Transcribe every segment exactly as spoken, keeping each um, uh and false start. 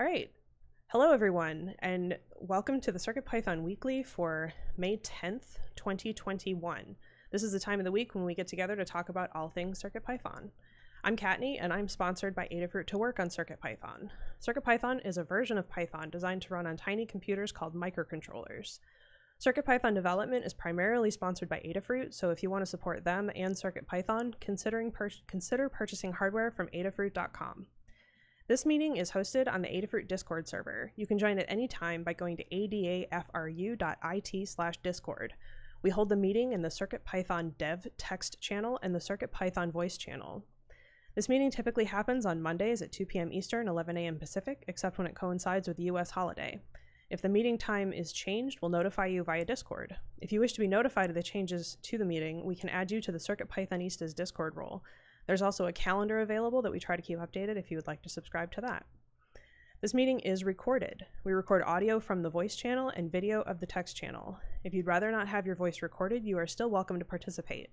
All right. Hello, everyone, and welcome to the CircuitPython Weekly for May tenth, twenty twenty-one. This is the time of the week when we get together to talk about all things CircuitPython. I'm Katney, and I'm sponsored by Adafruit to work on CircuitPython. CircuitPython is a version of Python designed to run on tiny computers called microcontrollers. CircuitPython development is primarily sponsored by Adafruit, so if you want to support them and CircuitPython, considering pur- consider purchasing hardware from adafruit dot com. This meeting is hosted on the Adafruit Discord server. You can join at any time by going to adafru dot I T slash discord. We hold the meeting in the CircuitPython dev text channel and the CircuitPython voice channel. This meeting typically happens on Mondays at two P M Eastern, eleven A M Pacific, except when it coincides with a U S holiday. If the meeting time is changed, we'll notify you via Discord. If you wish to be notified of the changes to the meeting, we can add you to the CircuitPythonistas Discord role. There's also a calendar available that we try to keep updated if you would like to subscribe to that. This meeting is recorded. We record audio from the voice channel and video of the text channel. If you'd rather not have your voice recorded, you are still welcome to participate.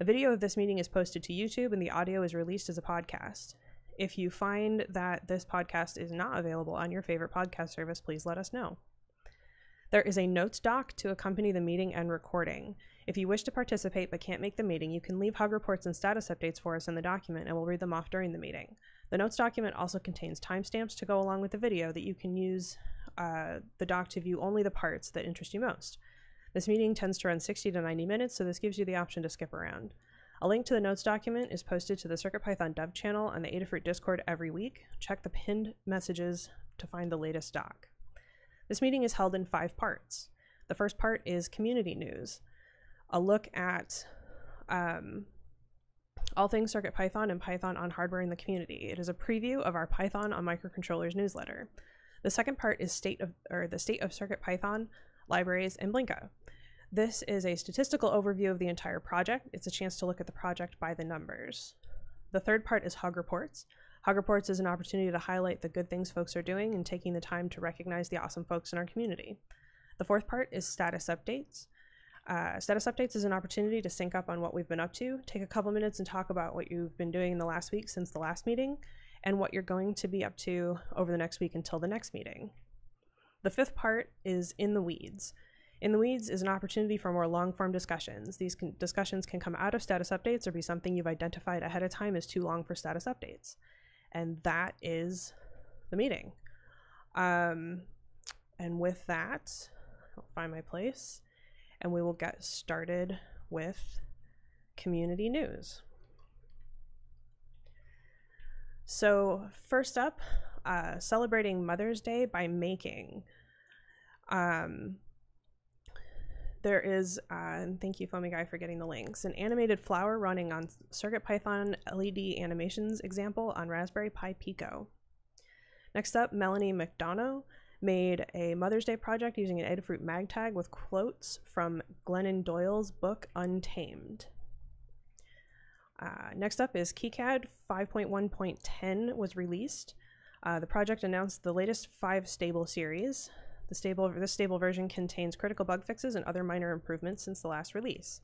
A video of this meeting is posted to YouTube and the audio is released as a podcast. If you find that this podcast is not available on your favorite podcast service, please let us know. There is a notes doc to accompany the meeting and recording. If you wish to participate but can't make the meeting, you can leave hug reports and status updates for us in the document and we'll read them off during the meeting. The notes document also contains timestamps to go along with the video that you can use uh, the doc to view only the parts that interest you most. This meeting tends to run sixty to ninety minutes, so this gives you the option to skip around. A link to the notes document is posted to the CircuitPython dev channel on the Adafruit Discord every week. Check the pinned messages to find the latest doc. This meeting is held in five parts. The first part is community news, a look at um, all things CircuitPython and Python on hardware in the community. It is a preview of our Python on microcontrollers newsletter. The second part is state of or the state of CircuitPython, libraries, and Blinka. This is a statistical overview of the entire project. It's a chance to look at the project by the numbers. The third part is Hug Reports. Hug Reports is an opportunity to highlight the good things folks are doing and taking the time to recognize the awesome folks in our community. The fourth part is Status Updates. Uh, status Updates is an opportunity to sync up on what we've been up to, take a couple minutes and talk about what you've been doing in the last week since the last meeting, and what you're going to be up to over the next week until the next meeting. The fifth part is In the Weeds. In the Weeds is an opportunity for more long-form discussions. These can, discussions can come out of status updates or be something you've identified ahead of time as too long for status updates. And that is the meeting. Um, and with that, I'll find my place, and we will get started with community news. So first up, uh, celebrating Mother's Day by making. Um, There is, uh, and thank you FoamyGuy for getting the links, an animated flower running on CircuitPython L E D animations example on Raspberry Pi Pico. Next up, Melanie McDonough made a Mother's Day project using an Adafruit mag tag with quotes from Glennon Doyle's book Untamed. Uh, next up is KiCad five point one point ten was released. Uh, the project announced the latest five stable series. The stable, this stable version contains critical bug fixes and other minor improvements since the last release.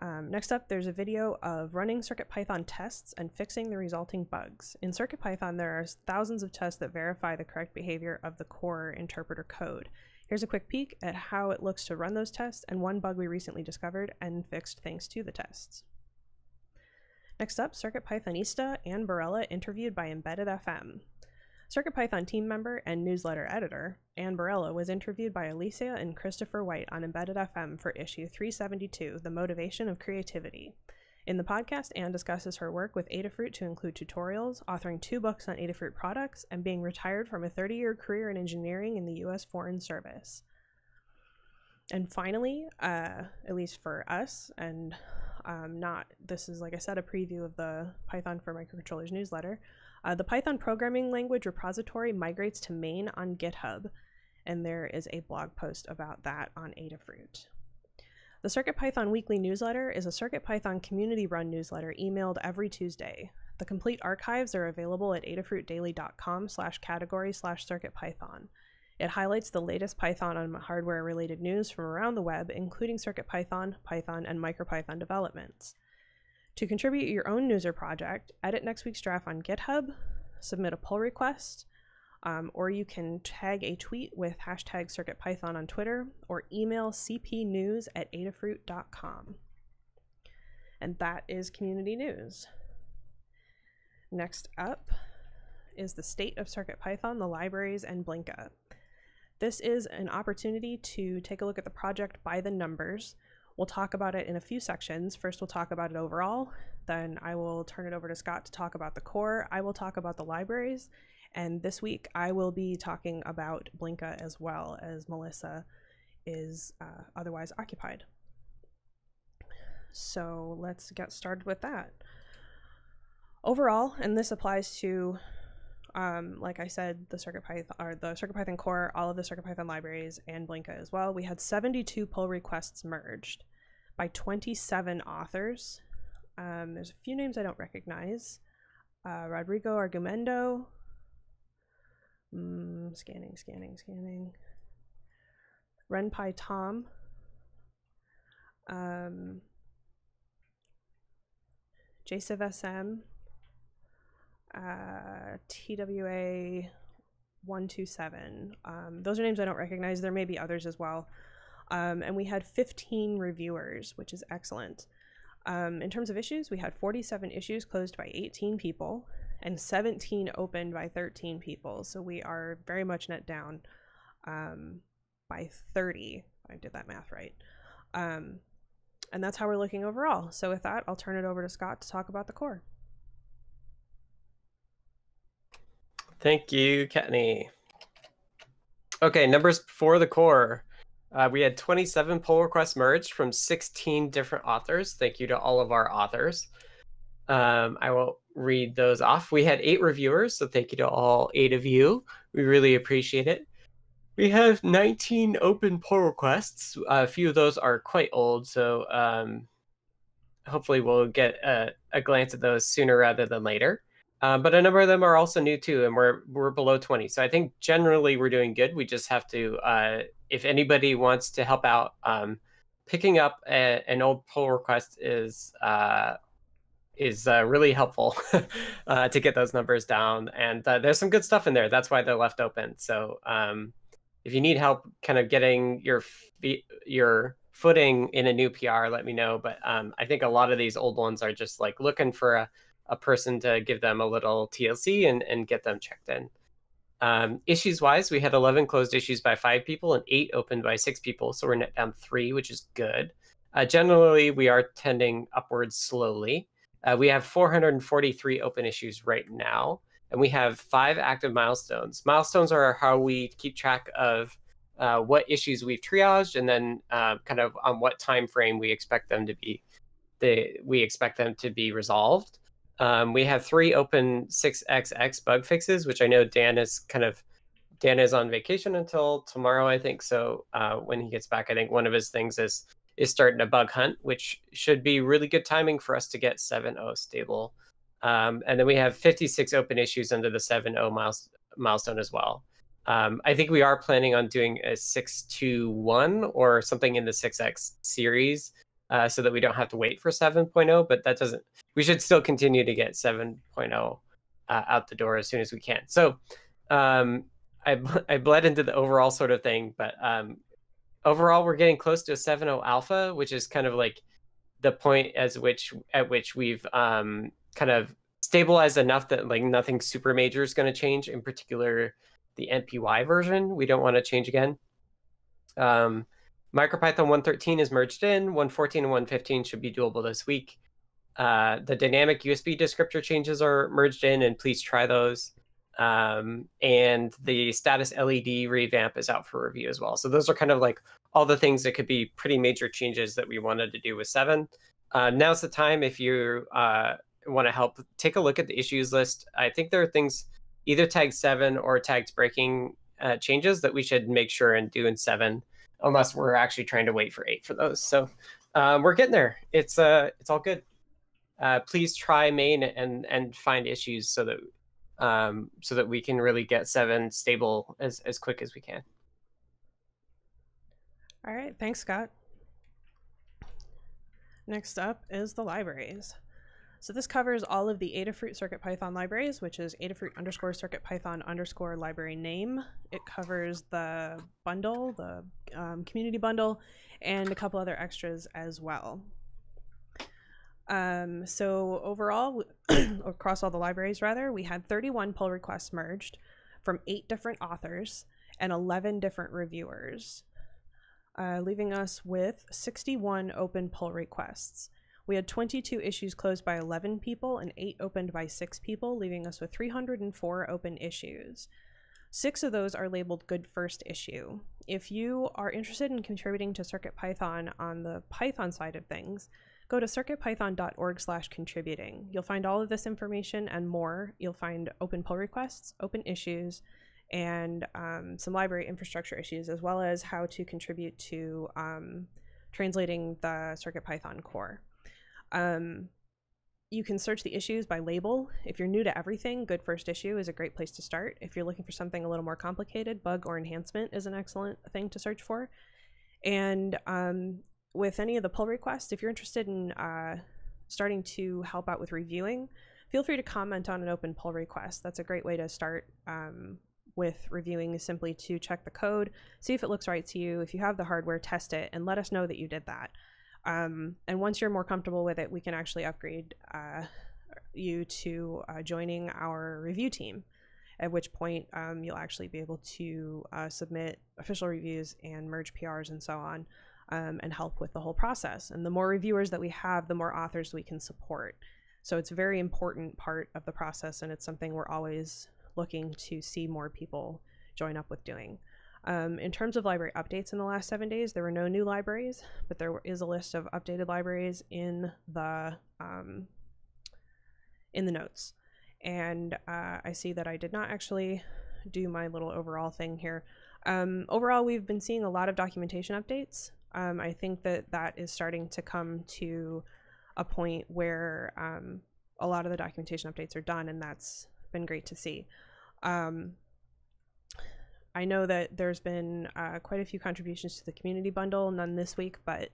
Um, next up, there's a video of running CircuitPython tests and fixing the resulting bugs. In CircuitPython, there are thousands of tests that verify the correct behavior of the core interpreter code. Here's a quick peek at how it looks to run those tests and one bug we recently discovered and fixed thanks to the tests. Next up, CircuitPythonista Anne Barella interviewed by Embedded F M. CircuitPython team member and newsletter editor, Anne Barella, was interviewed by Alicia and Christopher White on Embedded F M for issue three seventy-two, The Motivation of Creativity. In the podcast, Anne discusses her work with Adafruit to include tutorials, authoring two books on Adafruit products, and being retired from a thirty-year career in engineering in the U S Foreign Service. And finally, uh, at least for us, and um, not, this is, like I said, a preview of the Python for Microcontrollers newsletter, Uh, the Python programming language repository migrates to main on GitHub, and there is a blog post about that on Adafruit. The CircuitPython Weekly Newsletter is a CircuitPython community-run newsletter emailed every Tuesday. The complete archives are available at adafruit daily dot com slash category slash circuit python. It highlights the latest Python on hardware-related news from around the web, including CircuitPython, Python, and MicroPython developments. To contribute your own news or project, edit next week's draft on GitHub, submit a pull request, Um, or you can tag a tweet with hashtag CircuitPython on Twitter, or email c p news at adafruit dot com. And that is community news. Next up is the state of CircuitPython, the libraries, and Blinka. This is an opportunity to take a look at the project by the numbers. We'll talk about it in a few sections. First, we'll talk about it overall. Then I will turn it over to Scott to talk about the core. I will talk about the libraries. And this week I will be talking about Blinka as well, as Melissa is uh, otherwise occupied. So let's get started with that. Overall, and this applies to, um, like I said, the CircuitPython, or the CircuitPython core, all of the CircuitPython libraries, and Blinka as well. We had seventy-two pull requests merged by twenty-seven authors. Um, there's a few names I don't recognize. Uh, Rodrigo Argumendo. Mm, scanning, scanning, scanning. Renpy Tom. Um, JCivSM. Uh, T W A one two seven. Um, those are names I don't recognize. There may be others as well. Um, and we had fifteen reviewers, which is excellent. Um, in terms of issues, we had forty-seven issues closed by eighteen people and seventeen opened by thirteen people. So we are very much net down um, by thirty, if I did that math right. Um, and that's how we're looking overall. So with that, I'll turn it over to Scott to talk about the core. Thank you, Katney. Okay, numbers for the core. Uh, we had twenty-seven pull requests merged from sixteen different authors. Thank you to all of our authors. Um, I will read those off. We had eight reviewers, so thank you to all eight of you. We really appreciate it. We have nineteen open pull requests. A few of those are quite old, so um, hopefully we'll get a, a glance at those sooner rather than later. Uh, but a number of them are also new too, and we're we're below twenty. So I think generally we're doing good. We just have to, uh, if anybody wants to help out, um, picking up a, an old pull request is uh, is uh, really helpful uh, to get those numbers down. And uh, there's some good stuff in there. That's why they're left open. So um, if you need help, kind of getting your your footing in a new P R, let me know. But um, I think a lot of these old ones are just like looking for a. a person to give them a little T L C and, and get them checked in. Um, Issues-wise, we had eleven closed issues by five people and eight opened by six people, so we're net down three, which is good. Uh, generally, we are tending upwards slowly. Uh, we have four hundred forty-three open issues right now, and we have five active milestones. Milestones are how we keep track of uh, what issues we've triaged and then uh, kind of on what time frame we expect them to be, they, we expect them to be resolved. Um, we have three open six X X bug fixes, which I know Dan is kind of, Dan is on vacation until tomorrow, I think. So uh, when he gets back, I think one of his things is is starting a bug hunt, which should be really good timing for us to get seven point oh stable. Um, and then we have fifty-six open issues under the seven point oh milestone, milestone as well. Um, I think we are planning on doing a six point two point one or something in the six X series. Uh, so that we don't have to wait for seven point oh, but that doesn't, we should still continue to get seven point oh uh, out the door as soon as we can. So um, I, I bled into the overall sort of thing, but um, overall we're getting close to a seven point oh alpha, which is kind of like the point as which at which we've um, kind of stabilized enough that like nothing super major is going to change, in particular the N P Y version. We don't want to change again. Um, MicroPython one thirteen is merged in, one fourteen and one fifteen should be doable this week. Uh, the dynamic U S B descriptor changes are merged in, and please try those. Um, and the status L E D revamp is out for review as well. So those are kind of like all the things that could be pretty major changes that we wanted to do with seven. Uh, now's the time if you uh, want to help take a look at the issues list. I think there are things either tagged seven or tagged breaking uh, changes that we should make sure and do in seven. Unless we're actually trying to wait for eight for those. So um, we're getting there. It's uh, it's all good. Uh, please try main and and find issues so that um, so that we can really get seven stable as, as quick as we can. All right, thanks, Scott. Next up is the libraries. So this covers all of the Adafruit CircuitPython libraries, which is Adafruit underscore CircuitPython underscore library name. It covers the bundle, the um, community bundle, and a couple other extras as well. Um, so overall, across all the libraries rather, we had thirty-one pull requests merged from eight different authors and eleven different reviewers, uh, leaving us with sixty-one open pull requests. We had twenty-two issues closed by eleven people and eight opened by six people, leaving us with three hundred four open issues. Six of those are labeled good first issue. If you are interested in contributing to CircuitPython on the Python side of things, go to circuitpython dot org slash contributing. You'll find all of this information and more. You'll find open pull requests, open issues, and um, some library infrastructure issues, as well as how to contribute to um, translating the CircuitPython core. Um, you can search the issues by label. If you're new to everything, good first issue is a great place to start. If you're looking for something a little more complicated, bug or enhancement is an excellent thing to search for. And um, with any of the pull requests, if you're interested in uh, starting to help out with reviewing, feel free to comment on an open pull request. That's a great way to start um, with reviewing, is simply to check the code, see if it looks right to you. If you have the hardware, test it and let us know that you did that. Um, and once you're more comfortable with it, we can actually upgrade uh, you to uh, joining our review team, at which point um, you'll actually be able to uh, submit official reviews and merge P Rs and so on. Um, and help with the whole process. And the more reviewers that we have, the more authors we can support. So it's a very important part of the process, and it's something we're always looking to see more people join up with doing. Um, in terms of library updates in the last seven days, there were no new libraries, but there is a list of updated libraries in the, um, in the notes. And uh, I see that I did not actually do my little overall thing here. Um, overall, we've been seeing a lot of documentation updates. Um, I think that that is starting to come to a point where um, a lot of the documentation updates are done, and that's been great to see. Um, I know that there's been uh, quite a few contributions to the community bundle, none this week, but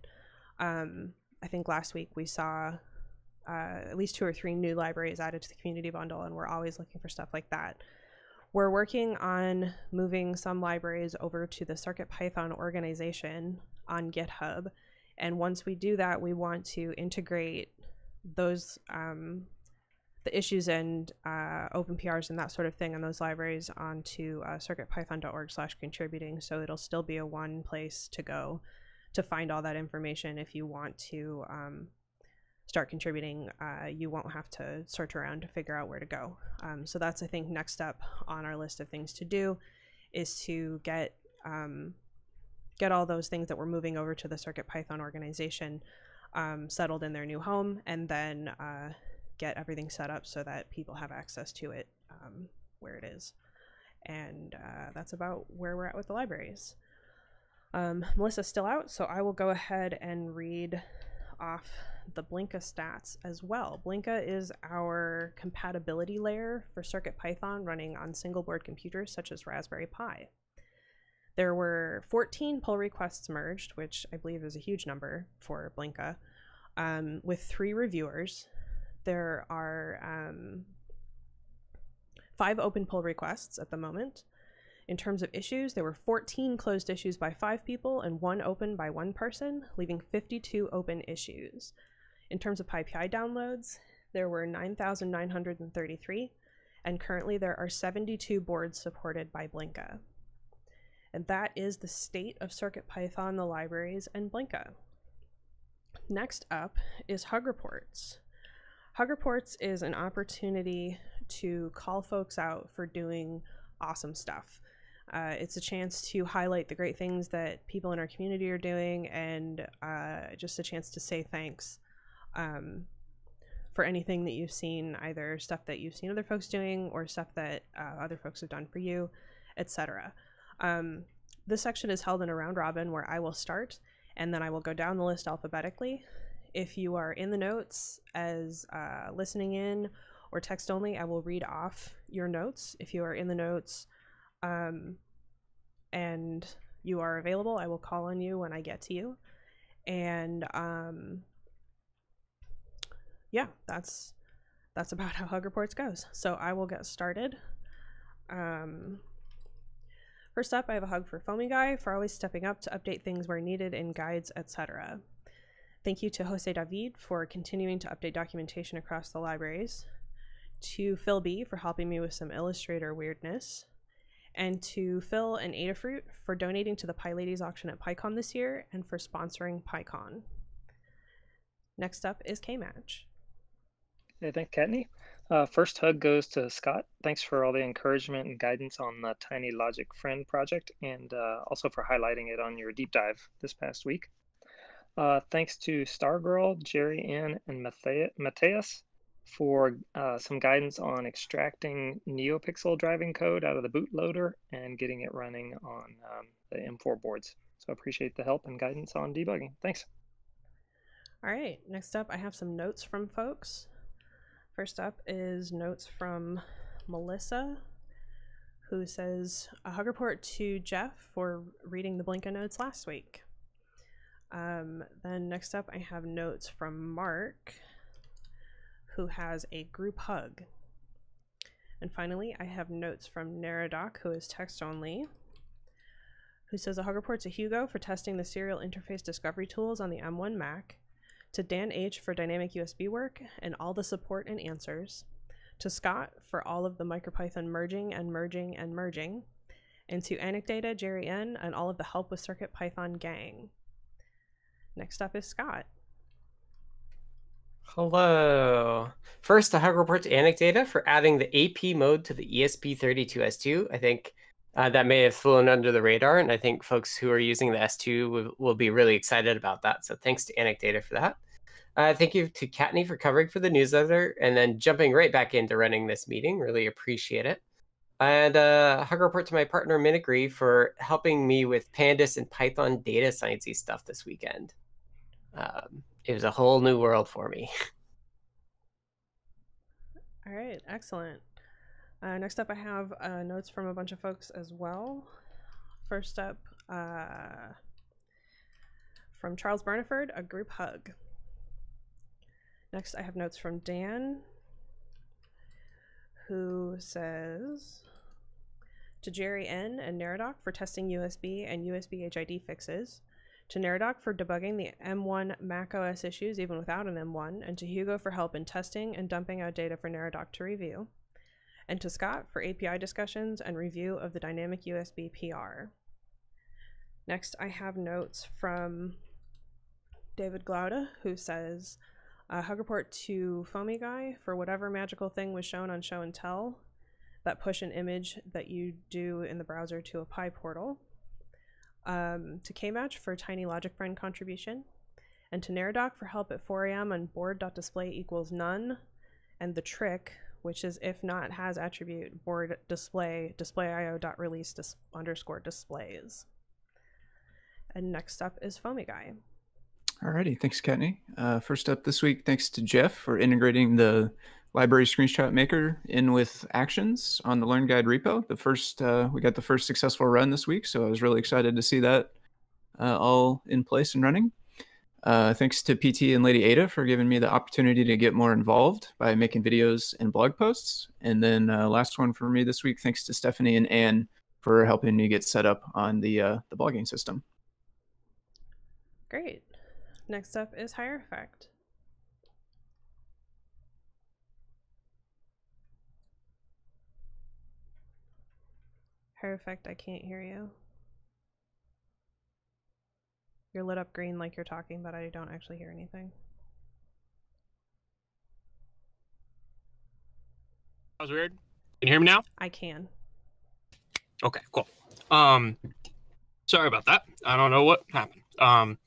um, I think last week we saw uh, at least two or three new libraries added to the community bundle, and we're always looking for stuff like that. We're working on moving some libraries over to the CircuitPython organization on GitHub, and once we do that, we want to integrate those um, the issues and uh, open P Rs and that sort of thing on those libraries onto uh, circuitpython dot org slash contributing, so it'll still be a one place to go to find all that information. If you want to um, start contributing, uh, you won't have to search around to figure out where to go. Um, so that's, I think, next up on our list of things to do, is to get um, get all those things that we're moving over to the CircuitPython organization um, settled in their new home, and then uh, get everything set up so that people have access to it um, where it is. And uh, that's about where we're at with the libraries. Um, Melissa's still out, so I will go ahead and read off the Blinka stats as well. Blinka is our compatibility layer for CircuitPython running on single board computers such as Raspberry Pi. There were fourteen pull requests merged, which I believe is a huge number for Blinka, um, with three reviewers. There are um, five open pull requests at the moment. In terms of issues, there were fourteen closed issues by five people and one open by one person, leaving fifty-two open issues. In terms of PyPI downloads, there were nine thousand nine hundred thirty-three, and currently there are seventy-two boards supported by Blinka. And that is the state of CircuitPython, the libraries, and Blinka. Next up is Hug Reports. Hug Reports is an opportunity to call folks out for doing awesome stuff. Uh, it's a chance to highlight the great things that people in our community are doing, and uh, just a chance to say thanks um, for anything that you've seen, either stuff that you've seen other folks doing or stuff that uh, other folks have done for you, et cetera. Um, this section is held in a round robin where I will start, and then I will go down the list alphabetically. If you are in the notes as uh, listening in or text only, I will read off your notes. If you are in the notes um, and you are available, I will call on you when I get to you. And um, yeah, that's that's about how Hug Reports goes. So I will get started. Um, first up, I have a hug for FoamyGuy for always stepping up to update things where needed in guides, et cetera. Thank you to Jose David for continuing to update documentation across the libraries, to Phil B for helping me with some Illustrator weirdness, and to Phil and Adafruit for donating to the PyLadies auction at PyCon this year and for sponsoring PyCon. Next up is Kmatch. Hey, thanks, Katney. Uh, first hug goes to Scott. Thanks for all the encouragement and guidance on the Tiny Logic Friend project, and uh, also for highlighting it on your deep dive this past week. Uh, thanks to Stargirl, Jerry Ann, and Matthias for uh, some guidance on extracting NeoPixel driving code out of the bootloader and getting it running on um, the M four boards. So appreciate the help and guidance on debugging. Thanks. All right, next up I have some notes from folks. First up is notes from Melissa, who says, a hug report to Jeff for reading the Blinka notes last week. Um, then next up, I have notes from Mark, who has a group hug. And finally, I have notes from Naradoc, who is text only, who says, a hug report to Hugo for testing the serial interface discovery tools on the M one Mac, to Dan H for dynamic U S B work and all the support and answers, to Scott for all of the MicroPython merging and merging and merging, and to Anecdata, Jerry N, and all of the help with CircuitPython gang. Next up is Scott. Hello. First, a hug report to Anecdata for adding the A P mode to the E S P thirty-two S two. I think uh, that may have flown under the radar, and I think folks who are using the S two will, will be really excited about that. So thanks to Anecdata for that. Uh, thank you to Katney for covering for the newsletter and then jumping right back into running this meeting. Really appreciate it. And uh, a hug report to my partner Minigree for helping me with Pandas and Python data sciencey stuff this weekend. Um, it was a whole new world for me. All right, excellent. Uh, next up, I have uh, notes from a bunch of folks as well. First up, uh, from Charles Burniford, a group hug. Next, I have notes from Dan, who says, to Jerry N and Naradoc for testing U S B and U S B H I D fixes, to Naradoc for debugging the M one macOS issues even without an M one, and to Hugo for help in testing and dumping out data for Naradoc to review, and to Scott for A P I discussions and review of the dynamic U S B P R. Next, I have notes from David Glauda, who says, a hug report to FoamyGuy for whatever magical thing was shown on Show and Tell, that push an image that you do in the browser to a PyPortal, um, to Kmatch for Tiny Logic Friend contribution, and to Naradoc for help at four A M on board.display equals none, and the trick, which is if not has attribute board display display I O.release dis underscore displays. And next up is FoamyGuy. Alrighty, thanks, Katney. Uh, first up this week, thanks to Jeff for integrating the library screenshot maker in with actions on the Learn Guide repo. The first, uh, we got the first successful run this week, so I was really excited to see that uh, all in place and running. Uh, thanks to P T and Lady Ada for giving me the opportunity to get more involved by making videos and blog posts. And then uh, last one for me this week, thanks to Stephanie and Anne for helping me get set up on the uh, the blogging system. Great. Next up is HireEffect. HireEffect, I can't hear you. You're lit up green like you're talking, but I don't actually hear anything. That was weird. Can you hear me now? I can. Okay, cool. Um, sorry about that. I don't know what happened. Um.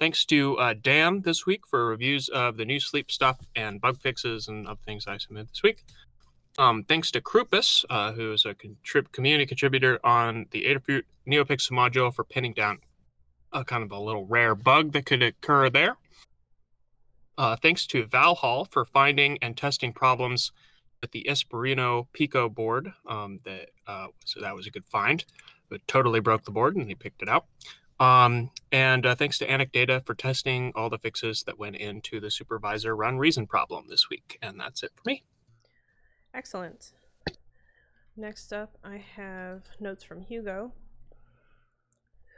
Thanks to uh, Dan this week for reviews of the new sleep stuff and bug fixes and other things I submitted this week. Um, thanks to Krupus, uh, who is a contrib community contributor on the Adafruit NeoPixel module for pinning down a kind of a little rare bug that could occur there. Uh, thanks to Valhall for finding and testing problems with the Espruino Pico board. Um, that, uh, so that was a good find. It totally broke the board and he picked it out. Um, and uh, thanks to Anecdata for testing all the fixes that went into the supervisor run reason problem this week. And that's it for me. Excellent. Next up, I have notes from Hugo,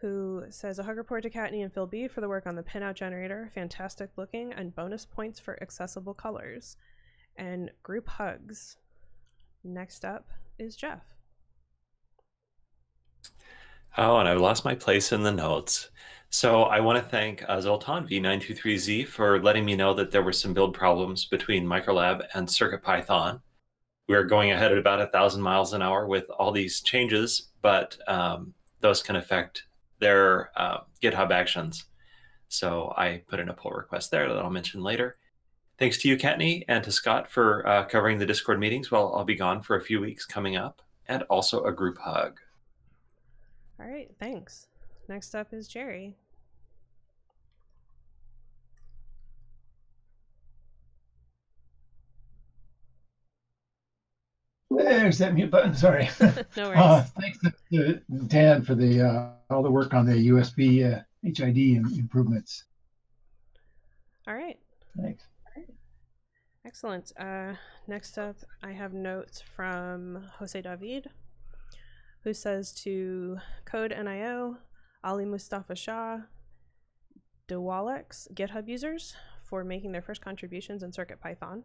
who says a hug report to Katney and Phil B for the work on the pinout generator. Fantastic looking, and bonus points for accessible colors. And group hugs. Next up is Jeff. Oh, and I've lost my place in the notes. So I want to thank uh, Zoltan V nine two three Z for letting me know that there were some build problems between Microlab and CircuitPython. We're going ahead at about a thousand miles an hour with all these changes, but um, those can affect their uh, GitHub actions. So I put in a pull request there that I'll mention later. Thanks to you, Katney, and to Scott for uh, covering the Discord meetings while I'll be gone for a few weeks coming up, and also a group hug. All right, thanks. Next up is Jerry. There's that mute button. Sorry. No worries. Uh, thanks to, to Dan for the uh, all the work on the U S B uh, H I D improvements. All right. Thanks. All right. Excellent. Uh, next up, I have notes from Jose David, who says to Code N I O, Ali Mustafa Shah, Dewalex, GitHub users for making their first contributions in CircuitPython,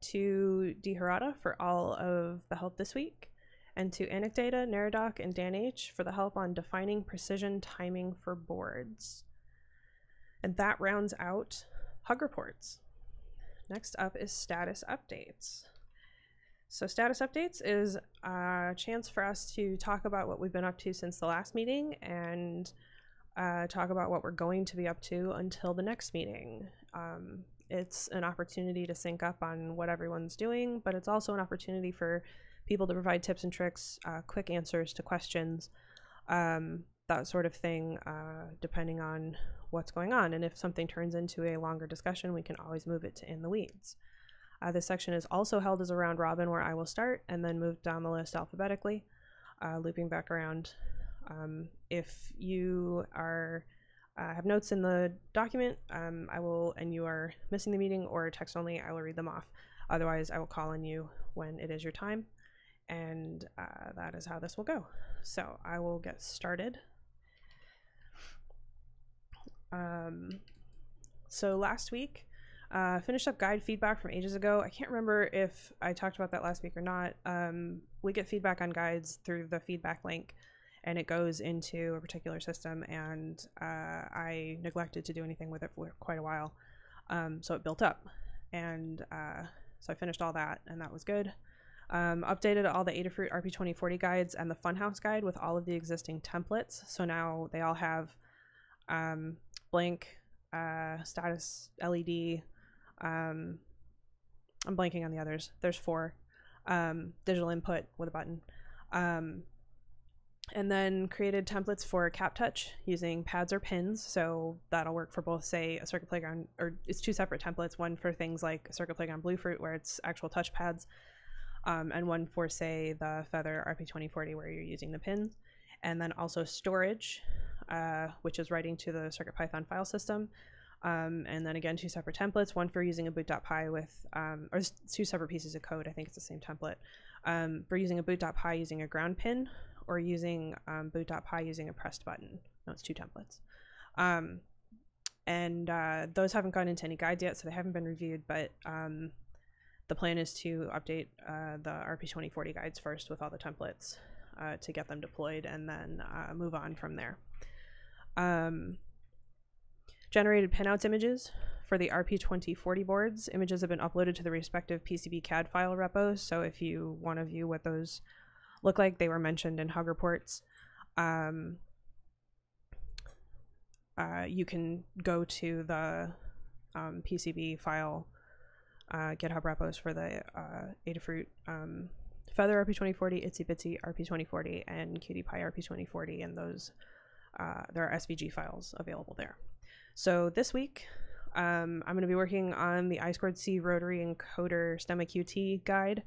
to DHerada for all of the help this week, and to Anecdata, Naradoc, and Dan H for the help on defining precision timing for boards. And that rounds out hug reports. Next up is status updates. So status updates is a chance for us to talk about what we've been up to since the last meeting, and uh, talk about what we're going to be up to until the next meeting. Um, It's an opportunity to sync up on what everyone's doing, but it's also an opportunity for people to provide tips and tricks, uh, quick answers to questions, um, that sort of thing, uh, depending on what's going on. And if something turns into a longer discussion, we can always move it to In the Weeds. Uh, this section is also held as a round robin where I will start and then move down the list alphabetically, uh, looping back around. Um, if you are... I uh, have notes in the document, um, I will, and you are missing the meeting or text only, I will read them off. Otherwise, I will call on you when it is your time. And uh, that is how this will go. So I will get started. Um, so last week, uh, finished up guide feedback from ages ago. I can't remember if I talked about that last week or not. Um, we get feedback on guides through the feedback link, and it goes into a particular system, and uh, I neglected to do anything with it for quite a while, um, so it built up, and uh, so I finished all that, and that was good. Um, updated all the Adafruit R P twenty forty guides and the Funhouse guide with all of the existing templates, so now they all have um, blank, uh, status, L E D, um, I'm blanking on the others, there's four, um, digital input with a button, um, and then created templates for CapTouch using pads or pins, so that'll work for both, say, a Circuit Playground, or it's two separate templates, one for things like Circuit Playground Bluefruit where it's actual touch pads, um, and one for, say, the Feather R P twenty forty where you're using the pins. And then also storage, uh, which is writing to the CircuitPython file system, um, and then again two separate templates, one for using a boot.py with, um, or two separate pieces of code, I think it's the same template, um, for using a boot.py using a ground pin, or using um, boot.py using a pressed button. No, it's two templates. Um, and uh, those haven't gone into any guides yet, so they haven't been reviewed, but um, the plan is to update uh, the R P twenty forty guides first with all the templates uh, to get them deployed, and then uh, move on from there. Um, generated pinouts images for the R P twenty forty boards. Images have been uploaded to the respective P C B C A D file repos, so if you want to view what those look like, they were mentioned in hug reports. Um, uh, you can go to the um, P C B file uh, GitHub repos for the uh, Adafruit um, Feather R P twenty forty, Itsy Bitsy R P twenty forty, and Cutie Pie R P twenty forty, and those uh, there are S V G files available there. So this week, um, I'm going to be working on the I squared C Rotary Encoder Stemma Q T guide.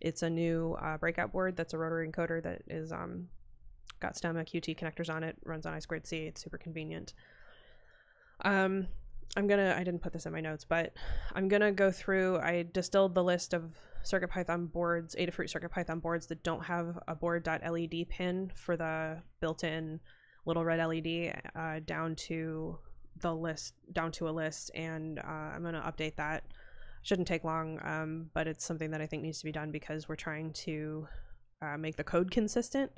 It's a new uh, breakout board that's a rotary encoder that is um, got Stemma Q T connectors on it, runs on I squared C, it's super convenient. Um, I'm gonna, I didn't put this in my notes, but I'm gonna go through, I distilled the list of CircuitPython boards, Adafruit CircuitPython boards that don't have a board.led pin for the built-in little red L E D uh, down to the list, down to a list, and uh, I'm gonna update that. Shouldn't take long, um, but it's something that I think needs to be done because we're trying to uh, make the code consistent.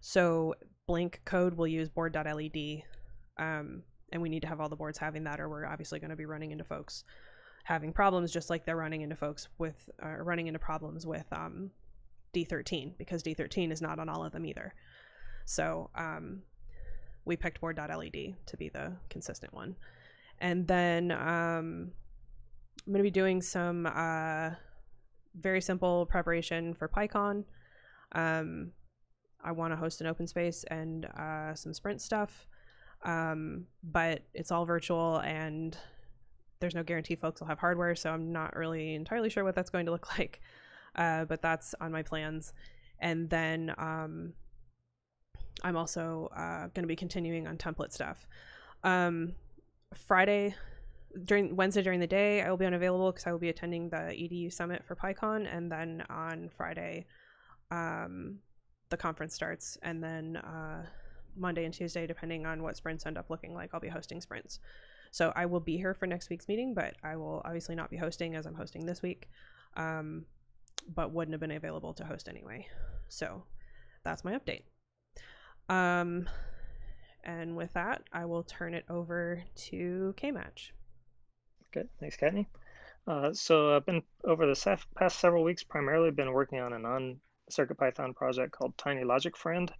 So Blink code will use board.led, um, and we need to have all the boards having that, or we're obviously going to be running into folks having problems, just like they're running into folks with uh, running into problems with um, D thirteen, because D thirteen is not on all of them either. So um, we picked board.led to be the consistent one. And then um, I'm going to be doing some uh, very simple preparation for PyCon. Um, I want to host an open space and uh, some sprint stuff, um, but it's all virtual and there's no guarantee folks will have hardware, so I'm not really entirely sure what that's going to look like, uh, but that's on my plans. And then um, I'm also uh, going to be continuing on template stuff. Um, Friday, during Wednesday during the day, I will be unavailable because I will be attending the E D U summit for PyCon, and then on Friday, um, the conference starts, and then uh, Monday and Tuesday, depending on what sprints end up looking like, I'll be hosting sprints. So I will be here for next week's meeting, but I will obviously not be hosting as I'm hosting this week, um, but wouldn't have been available to host anyway. So that's my update. Um, and with that, I will turn it over to Kmatch. Good, thanks, Katney. Uh, so I've been, over the past several weeks, primarily been working on a non CircuitPython project called Tiny Logic Friend,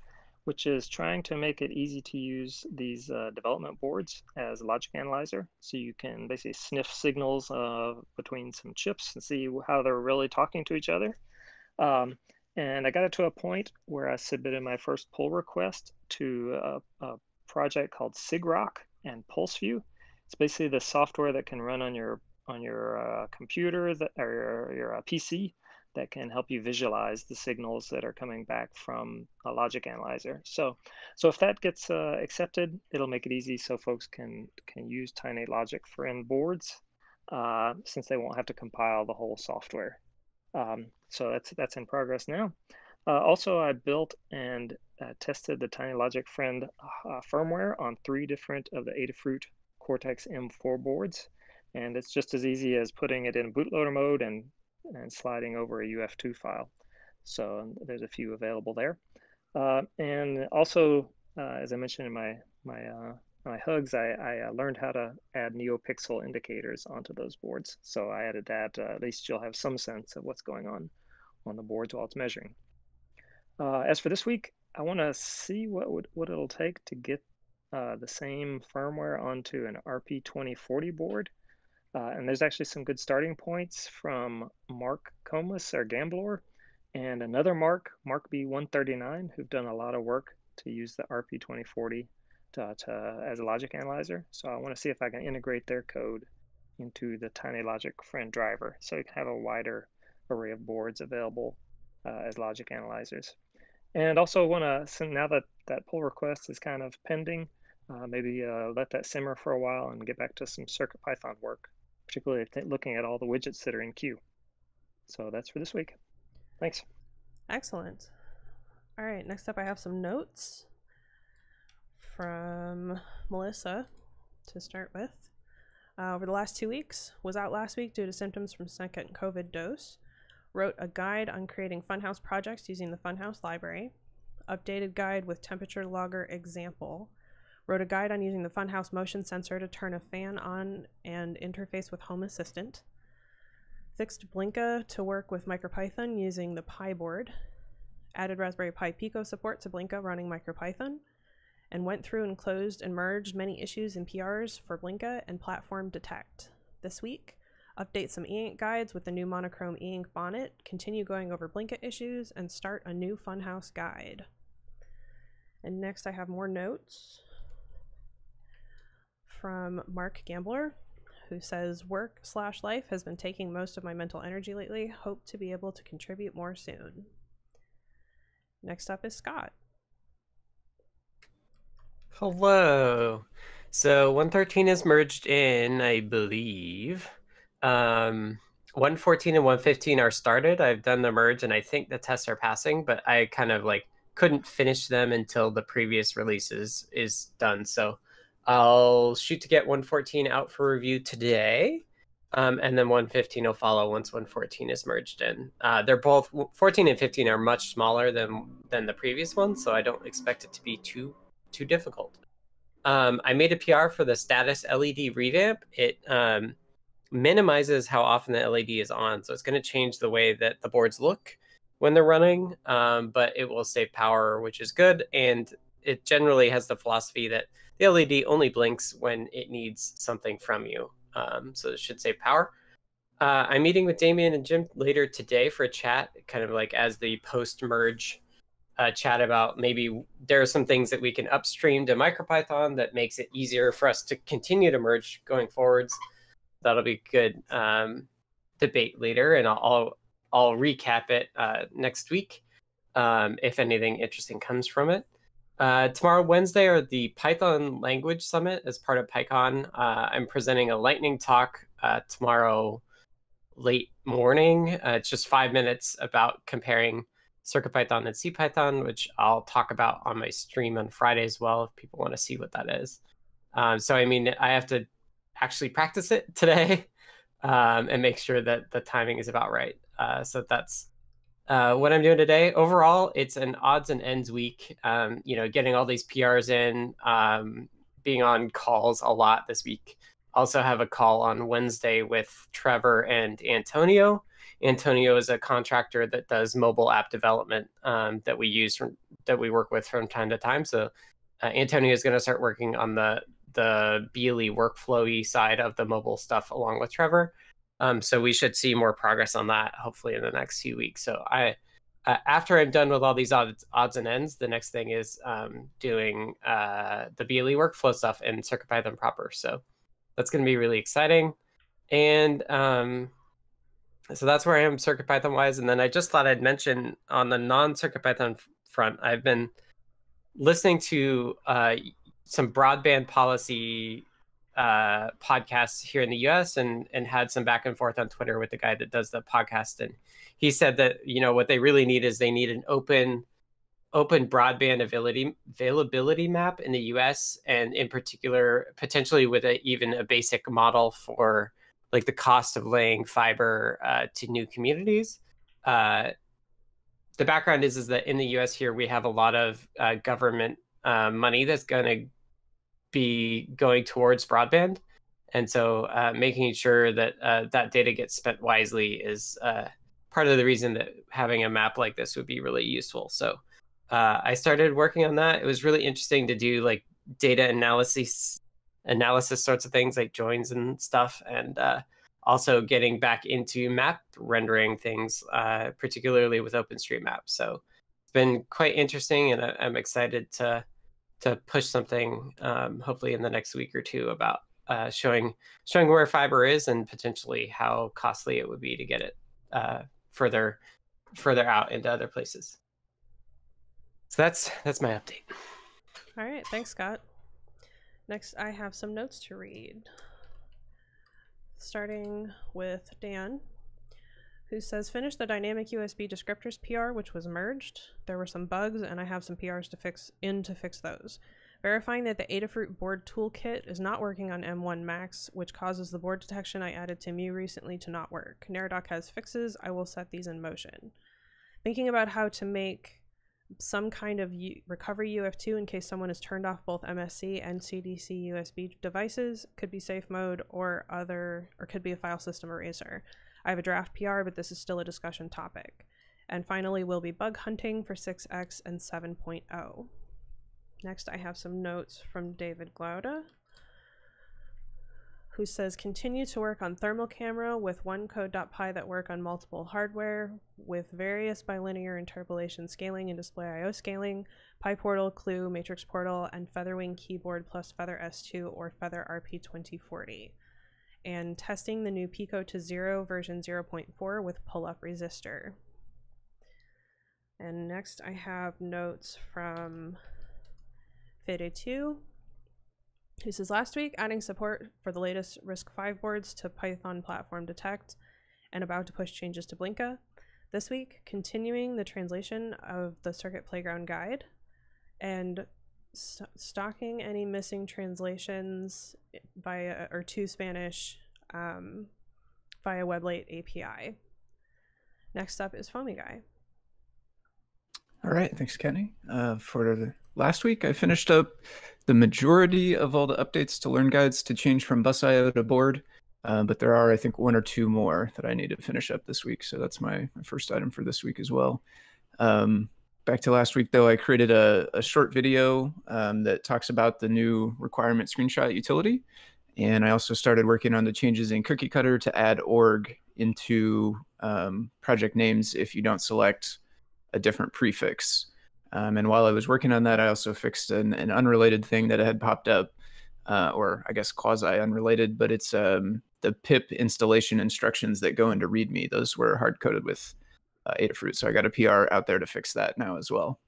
which is trying to make it easy to use these uh, development boards as a logic analyzer. So you can basically sniff signals uh, between some chips and see how they're really talking to each other. Um, and I got it to a point where I submitted my first pull request to a, a project called SIGROC and PulseView. It's basically the software that can run on your on your uh, computer that, or your, your uh, P C, that can help you visualize the signals that are coming back from a logic analyzer. So, so if that gets uh, accepted, it'll make it easy so folks can can use Tiny Logic Friend boards, uh, since they won't have to compile the whole software. Um, so that's that's in progress now. Uh, also, I built and uh, tested the Tiny Logic Friend uh, firmware on three different of the Adafruit Cortex M four boards, and it's just as easy as putting it in bootloader mode and and sliding over a U F two file. So there's a few available there. Uh, and also, uh, as I mentioned in my my uh, my hugs, I, I learned how to add NeoPixel indicators onto those boards. So I added that. Uh, at least you'll have some sense of what's going on on the boards while it's measuring. Uh, as for this week, I want to see what would, what it'll take to get uh, the same firmware onto an R P twenty forty board. Uh, and there's actually some good starting points from Mark Comas, our Gamblor, and another Mark, Mark B one thirty-nine, who've done a lot of work to use the R P twenty forty to, to, as a logic analyzer. So I want to see if I can integrate their code into the Tiny Logic Friend driver, so you can have a wider array of boards available uh, as logic analyzers. And also want to, so now that that pull request is kind of pending, uh, maybe uh, let that simmer for a while and get back to some CircuitPython work, particularly looking at all the widgets that are in queue. So that's for this week. Thanks. Excellent. All right, next up I have some notes from Melissa to start with. Uh, over the last two weeks, was out last week due to symptoms from second COVID dose, wrote a guide on creating Funhouse projects using the Funhouse library, updated guide with temperature logger example, wrote a guide on using the Funhouse motion sensor to turn a fan on and interface with Home Assistant, fixed Blinka to work with MicroPython using the Pi board, added Raspberry Pi Pico support to Blinka running MicroPython, and went through and closed and merged many issues and P Rs for Blinka and Platform Detect. This week, update some e-ink guides with the new monochrome e-ink bonnet, continue going over Blinka issues, and start a new Funhouse guide. And next I have more notes from Mark Gambler, who says, work slash life has been taking most of my mental energy lately. Hope to be able to contribute more soon. Next up is Scott. Hello. So one thirteen is merged in, I believe. Um, one fourteen and one fifteen are started. I've done the merge, and I think the tests are passing, but I kind of like couldn't finish them until the previous releases is done. So I'll shoot to get one fourteen out for review today. Um, and then one fifteen will follow once one fourteen is merged in. Uh, they're both, fourteen and fifteen are much smaller than than the previous one, so I don't expect it to be too too difficult. Um, I made a P R for the status L E D revamp. It um, minimizes how often the L E D is on, so it's going to change the way that the boards look when they're running, um, but it will save power, which is good. And it generally has the philosophy that the L E D only blinks when it needs something from you. Um, so it should save power. Uh, I'm meeting with Damien and Jim later today for a chat, kind of like as the post-merge uh, chat about maybe there are some things that we can upstream to MicroPython that makes it easier for us to continue to merge going forwards. That'll be good um, debate later, and I'll, I'll, I'll recap it uh, next week um, if anything interesting comes from it. Uh, tomorrow, Wednesday, are the Python Language Summit as part of PyCon. Uh, I'm presenting a lightning talk uh, tomorrow late morning. Uh, it's just five minutes about comparing CircuitPython and CPython, which I'll talk about on my stream on Friday as well if people want to see what that is. Um, so, I mean, I have to actually practice it today um, and make sure that the timing is about right. Uh, so that's Uh, what I'm doing today. Overall, it's an odds and ends week. Um, you know, getting all these P Rs in, um, being on calls a lot this week. Also have a call on Wednesday with Trevor and Antonio. Antonio is a contractor that does mobile app development um, that we use from, that we work with from time to time. So uh, Antonio is going to start working on the the B L E workflowy side of the mobile stuff along with Trevor. Um, so we should see more progress on that, hopefully, in the next few weeks. So I, uh, after I'm done with all these odds, odds and ends, the next thing is um, doing uh, the B L E workflow stuff in CircuitPython proper. So that's going to be really exciting. And um, so that's where I am CircuitPython-wise. And then I just thought I'd mention on the non-CircuitPython front, I've been listening to uh, some broadband policy uh podcasts here in the U S and and had some back and forth on Twitter with the guy that does the podcast, and he said that, you know, what they really need is they need an open open broadband availability availability map in the U S, and in particular potentially with a, even a basic model for like the cost of laying fiber uh, to new communities. Uh, the background is is that in the U S here we have a lot of uh, government uh, money that's going to be going towards broadband, and so uh, making sure that uh, that data gets spent wisely is uh, part of the reason that having a map like this would be really useful. So uh, I started working on that. It was really interesting to do like data analysis, analysis sorts of things like joins and stuff, and uh, also getting back into map rendering things, uh, particularly with OpenStreetMap. So it's been quite interesting, and I I'm excited to. to push something um, hopefully in the next week or two about uh, showing showing where fiber is and potentially how costly it would be to get it uh, further further out into other places. So that's that's my update. All right, thanks, Scott. Next, I have some notes to read, starting with Dan, who says, finish the dynamic U S B descriptors P R, which was merged. There were some bugs, and I have some P Rs to fix in to fix those. Verifying that the Adafruit board toolkit is not working on M one Max, which causes the board detection I added to Mu recently to not work. NeroDoc has fixes. I will set these in motion. Thinking about how to make some kind of U recovery U F two in case someone has turned off both M S C and C D C U S B devices. Could be safe mode or other, or could be a file system eraser. I have a draft P R, but this is still a discussion topic. And finally, we'll be bug hunting for six X and seven point oh. Next, I have some notes from David Glauda, who says, continue to work on thermal camera with one code.py that work on multiple hardware with various bilinear interpolation scaling and display I O scaling, PyPortal, Clue, Matrix Portal, and Featherwing Keyboard plus Feather S two or Feather R P twenty forty. And testing the new Pico to zero version zero point four with pull-up resistor. And next I have notes from Fede two, who says, last week, adding support for the latest RISC-V boards to Python Platform Detect and about to push changes to Blinka. This week, continuing the translation of the Circuit Playground Guide and st stocking any missing translations via, or to Spanish um, via WebLate A P I. Next up is FoamyGuy. All right, thanks, Katney. Uh, for the last week, I finished up the majority of all the updates to Learn Guides to change from bus I O to board, uh, but there are, I think, one or two more that I need to finish up this week, so that's my, my first item for this week as well. Um, back to last week, though, I created a, a short video um, that talks about the new requirement screenshot utility, and I also started working on the changes in Cookie Cutter to add org into um, project names if you don't select a different prefix. Um, and while I was working on that, I also fixed an, an unrelated thing that had popped up, uh, or I guess quasi unrelated, but it's um, the pip installation instructions that go into README. Those were hard coded with uh, Adafruit. So I got a P R out there to fix that now as well.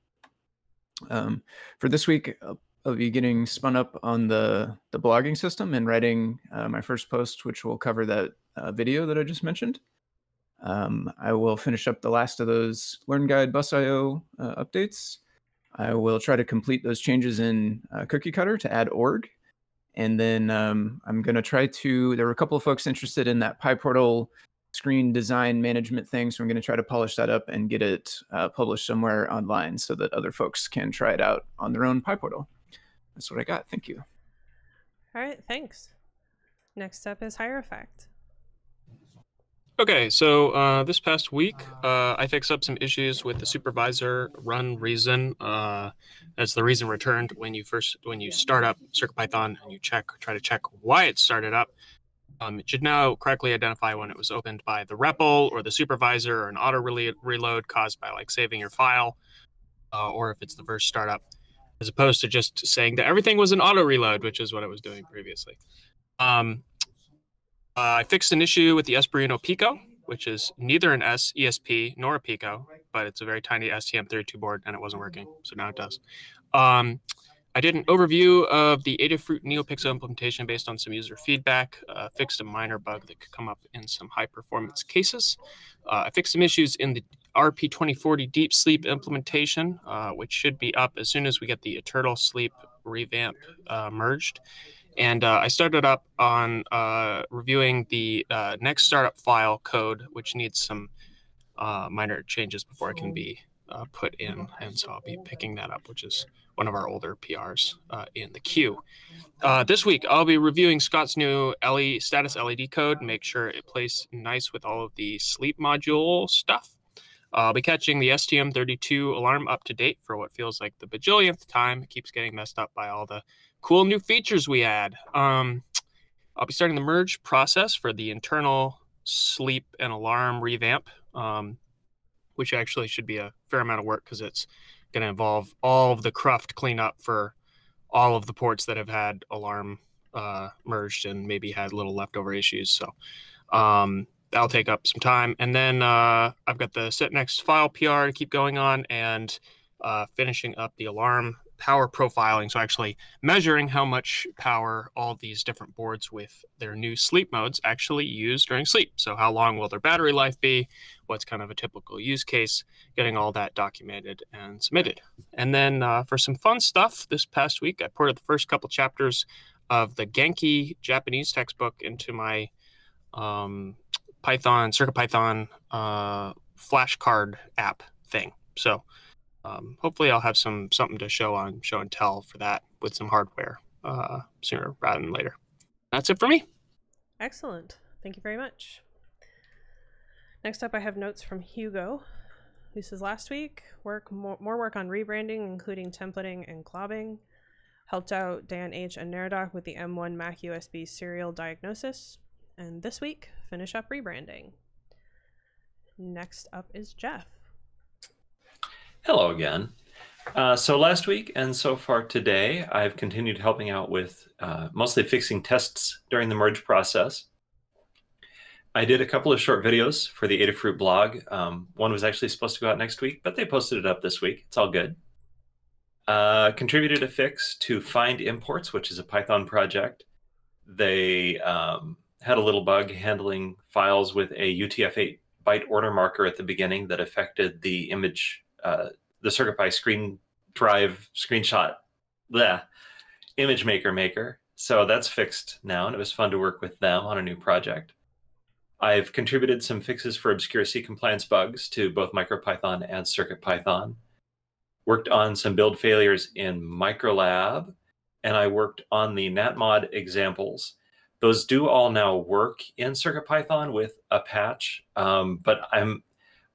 Um, for this week, I'll be getting spun up on the, the blogging system and writing uh, my first post, which will cover that uh, video that I just mentioned. Um, I will finish up the last of those Learn Guide bus I O uh, updates. I will try to complete those changes in uh, Cookie Cutter to add org. And then um, I'm going to try to, there were a couple of folks interested in that PyPortal screen design management thing. So I'm going to try to polish that up and get it uh, published somewhere online so that other folks can try it out on their own PyPortal. That's what I got. Thank you. All right. Thanks. Next up is HireEffect. Okay, so uh, this past week, uh, I fixed up some issues with the supervisor run reason. Uh, that's the reason returned when you first when you start up CircuitPython and you check try to check why it started up. Um, it should now correctly identify when it was opened by the R E P L or the supervisor or an auto reload caused by like saving your file, uh, or if it's the first startup, as opposed to just saying that everything was an auto reload, which is what it was doing previously. Um, Uh, I fixed an issue with the Espruino Pico, which is neither an S E S P nor a Pico, but it's a very tiny S T M thirty-two board, and it wasn't working, so now it does. Um, I did an overview of the Adafruit NeoPixel implementation based on some user feedback, uh, fixed a minor bug that could come up in some high-performance cases. Uh, I fixed some issues in the R P twenty forty Deep Sleep implementation, uh, which should be up as soon as we get the Eternal Sleep revamp uh, merged. And uh, I started up on uh, reviewing the uh, next startup file code, which needs some uh, minor changes before it can be uh, put in. And so I'll be picking that up, which is one of our older P Rs uh, in the queue. Uh, this week, I'll be reviewing Scott's new L E status L E D code, make sure it plays nice with all of the sleep module stuff. Uh, I'll be catching the S T M thirty-two alarm up to date for what feels like the bajillionth time. It keeps getting messed up by all the cool new features we add. Um, I'll be starting the merge process for the internal sleep and alarm revamp, um, which actually should be a fair amount of work because it's going to involve all of the cruft cleanup for all of the ports that have had alarm uh, merged and maybe had little leftover issues. So um, that'll take up some time. And then uh, I've got the set next file P R to keep going on and uh, finishing up the alarm power profiling, so actually measuring how much power all these different boards with their new sleep modes actually use during sleep. So how long will their battery life be? What's kind of a typical use case? Getting all that documented and submitted. And then uh, for some fun stuff this past week, I ported the first couple chapters of the Genki Japanese textbook into my um, Python, CircuitPython uh, flashcard app thing. So Um, hopefully I'll have some something to show on show and tell for that with some hardware uh, sooner rather than later. That's it for me. Excellent. Thank you very much. Next up, I have notes from Hugo. This is last week. Work more, more work on rebranding, including templating and clobbing. Helped out Dan H and Neradoc with the M one Mac U S B serial diagnosis. And this week, finish up rebranding. Next up is Jeff. Hello again. Uh, so last week and so far today, I've continued helping out with uh, mostly fixing tests during the merge process. I did a couple of short videos for the Adafruit blog. Um, one was actually supposed to go out next week, but they posted it up this week. It's all good. Uh, contributed a fix to Find Imports, which is a Python project. They um, had a little bug handling files with a U T F eight byte order marker at the beginning that affected the image, uh, the CircuitPy screen drive screenshot, bleh, image maker maker. So that's fixed now, and it was fun to work with them on a new project. I've contributed some fixes for obscurity compliance bugs to both MicroPython and CircuitPython. Worked on some build failures in Microlab, and I worked on the NatMod examples. Those do all now work in CircuitPython with a patch, um, but I'm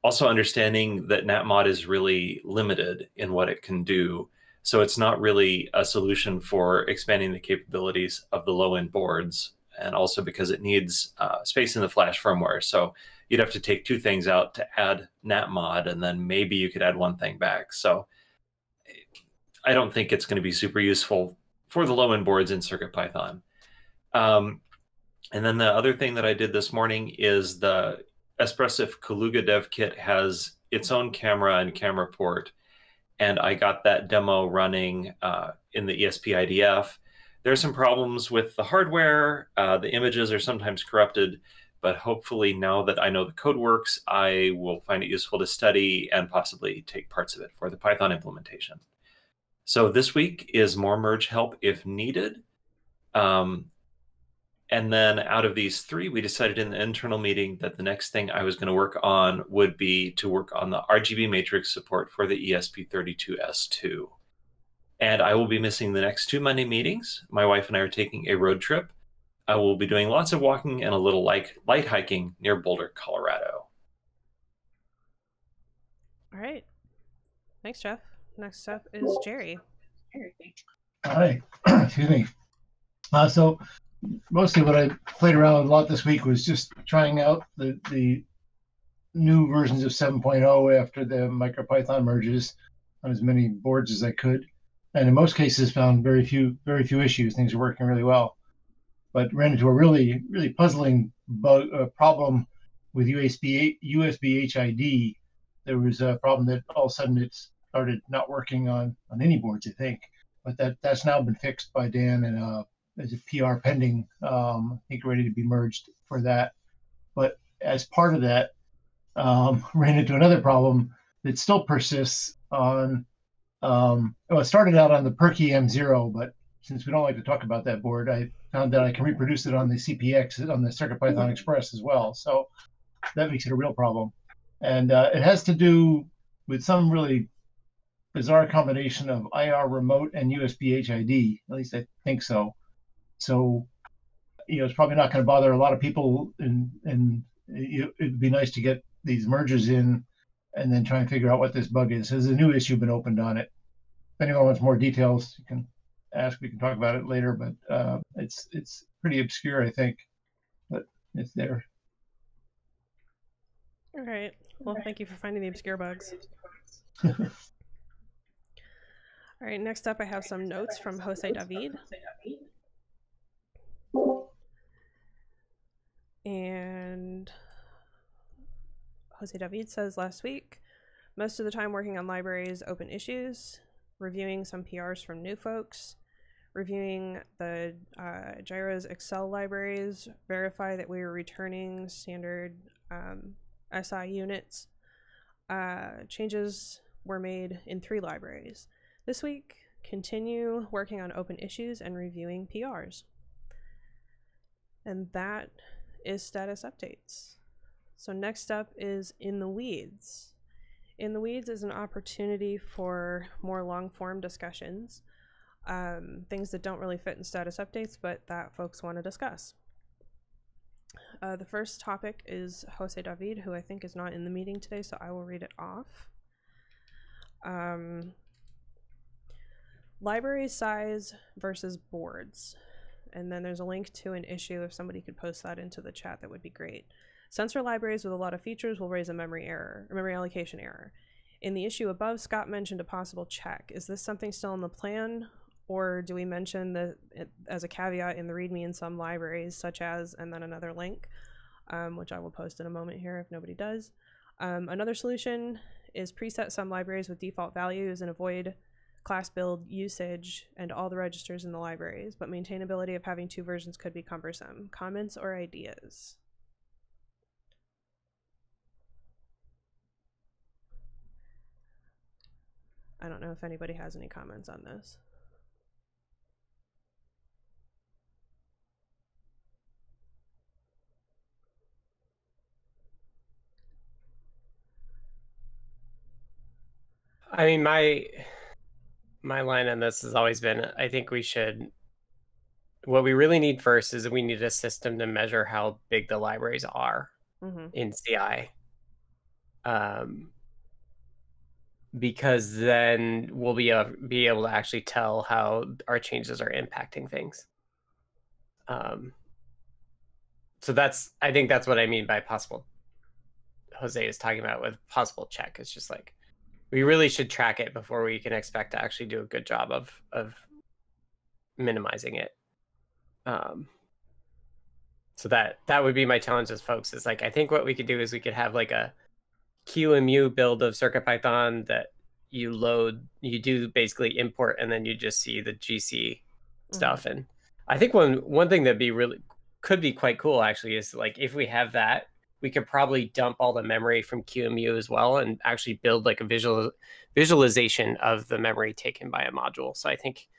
also understanding that NatMod is really limited in what it can do. So it's not really a solution for expanding the capabilities of the low-end boards, and also because it needs uh, space in the Flash firmware. So you'd have to take two things out to add NatMod, and then maybe you could add one thing back. So I don't think it's going to be super useful for the low-end boards in CircuitPython. Um, and then the other thing that I did this morning is the Espressif Kaluga dev kit has its own camera and camera port, and I got that demo running uh, in the E S P I D F. There's some problems with the hardware. Uh, the images are sometimes corrupted, but hopefully now that I know the code works, I will find it useful to study and possibly take parts of it for the Python implementation. So this week is more merge help if needed. Um, and then out of these three, we decided in the internal meeting that the next thing I was going to work on would be to work on the R G B matrix support for the E S P thirty-two S two. And I will be missing the next two Monday meetings. My wife and I are taking a road trip. I will be doing lots of walking and a little like light hiking near Boulder, Colorado. All right. Thanks, Jeff. Next up is Jerry. Hi. Excuse me. Uh, so mostly what I played around with a lot this week was just trying out the, the new versions of seven point oh after the MicroPython merges on as many boards as I could. And in most cases found very few very few issues. Things are working really well, but ran into a really really puzzling bug, uh, problem with U S B H I D. There was a problem that all of a sudden it started not working on on any boards, I think, but that that's now been fixed by Dan, and uh there's a P R pending, um I think ready to be merged for that. But as part of that, um ran into another problem that still persists on Um, well, it started out on the Perky M zero, but since we don't like to talk about that board, I found that I can reproduce it on the C P X, on the CircuitPython Express as well. So that makes it a real problem. And uh, it has to do with some really bizarre combination of I R remote and U S B H I D. At least I think so. So, you know, it's probably not going to bother a lot of people, and, and it would be nice to get these mergers in and then try and figure out what this bug is. Has a new issue been opened on it? If anyone wants more details, you can ask. We can talk about it later, but uh, it's it's pretty obscure, I think, but it's there. All right. Well, thank you for finding the obscure bugs. All right. Next up, I have some notes from Jose David. And Jose David says, last week, most of the time working on libraries, open issues, reviewing some P Rs from new folks, reviewing the uh, Gyro's Excel libraries, verify that we were returning standard um, S I units. Uh, changes were made in three libraries. This week, continue working on open issues and reviewing P Rs. And that is status updates. So next up is In the Weeds. In the Weeds is an opportunity for more long-form discussions, um, things that don't really fit in status updates, but that folks want to discuss. Uh, the first topic is Jose David, who I think is not in the meeting today, so I will read it off. Um, library size versus boards. And then there's a link to an issue. If somebody could post that into the chat, that would be great. Sensor libraries with a lot of features will raise a memory error, or memory allocation error. In the issue above, Scott mentioned a possible check. Is this something still in the plan, or do we mention that as a caveat in the README in some libraries, such as, and then another link, um, which I will post in a moment here if nobody does. Um, another solution is preset some libraries with default values and avoid class build usage, and all the registers in the libraries, but maintainability of having two versions could be cumbersome. Comments or ideas? I don't know if anybody has any comments on this. I mean, my my line on this has always been, I think we should, what we really need first is we need a system to measure how big the libraries are mm-hmm. in C I. Um, because then we'll be, uh, be able to actually tell how our changes are impacting things. Um, so that's, I think that's what I mean by possible. Jose is talking about with possible check. It's just like, we really should track it before we can expect to actually do a good job of of minimizing it. Um, so that that would be my challenge as folks is like, I think what we could do is we could have like a Q M U build of CircuitPython that you load, you do basically import, and then you just see the G C stuff. Mm-hmm. And I think one one thing that'd be really could be quite cool actually is like if we have that, we could probably dump all the memory from Q M U as well and actually build like a visual visualization of the memory taken by a module. So I think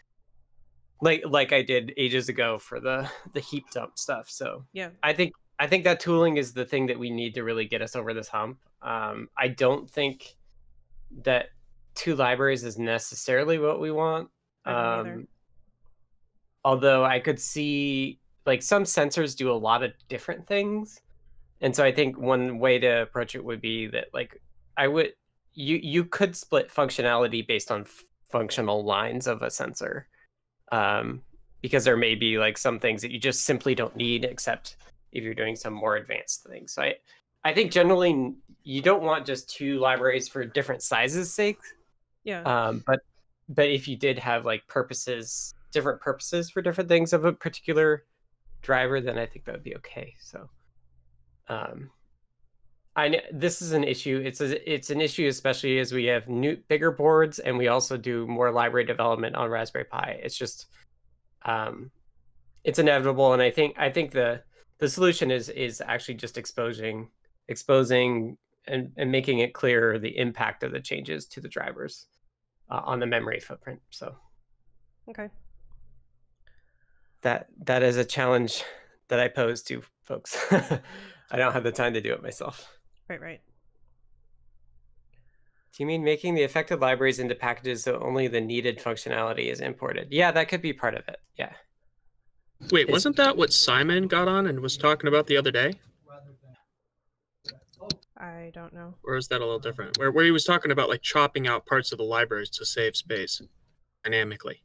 like like I did ages ago for the the heap dump stuff. So yeah, I think I think that tooling is the thing that we need to really get us over this hump. Um, I don't think that two libraries is necessarily what we want. Um, although I could see like some sensors do a lot of different things. And so I think one way to approach it would be that like I would you you could split functionality based on functional lines of a sensor, um, because there may be like some things that you just simply don't need except if you're doing some more advanced things. So I I think generally you don't want just two libraries for different sizes' sake. Yeah. Um, but but if you did have like purposes, different purposes for different things of a particular driver, then I think that would be okay. So. Um, I know this is an issue. It's a, it's an issue, especially as we have new, bigger boards, and we also do more library development on Raspberry Pi. It's just, um, it's inevitable. And I think I think the the solution is is actually just exposing exposing and, and making it clear the impact of the changes to the drivers uh, on the memory footprint. So, okay, that that is a challenge that I pose to folks. I don't have the time to do it myself. Right, right. Do you mean making the affected libraries into packages so only the needed functionality is imported? Yeah, that could be part of it. Yeah. Wait, it's... wasn't that what Simon got on and was talking about the other day? I don't know. Or is that a little different? Where where he was talking about like chopping out parts of the libraries to save space dynamically.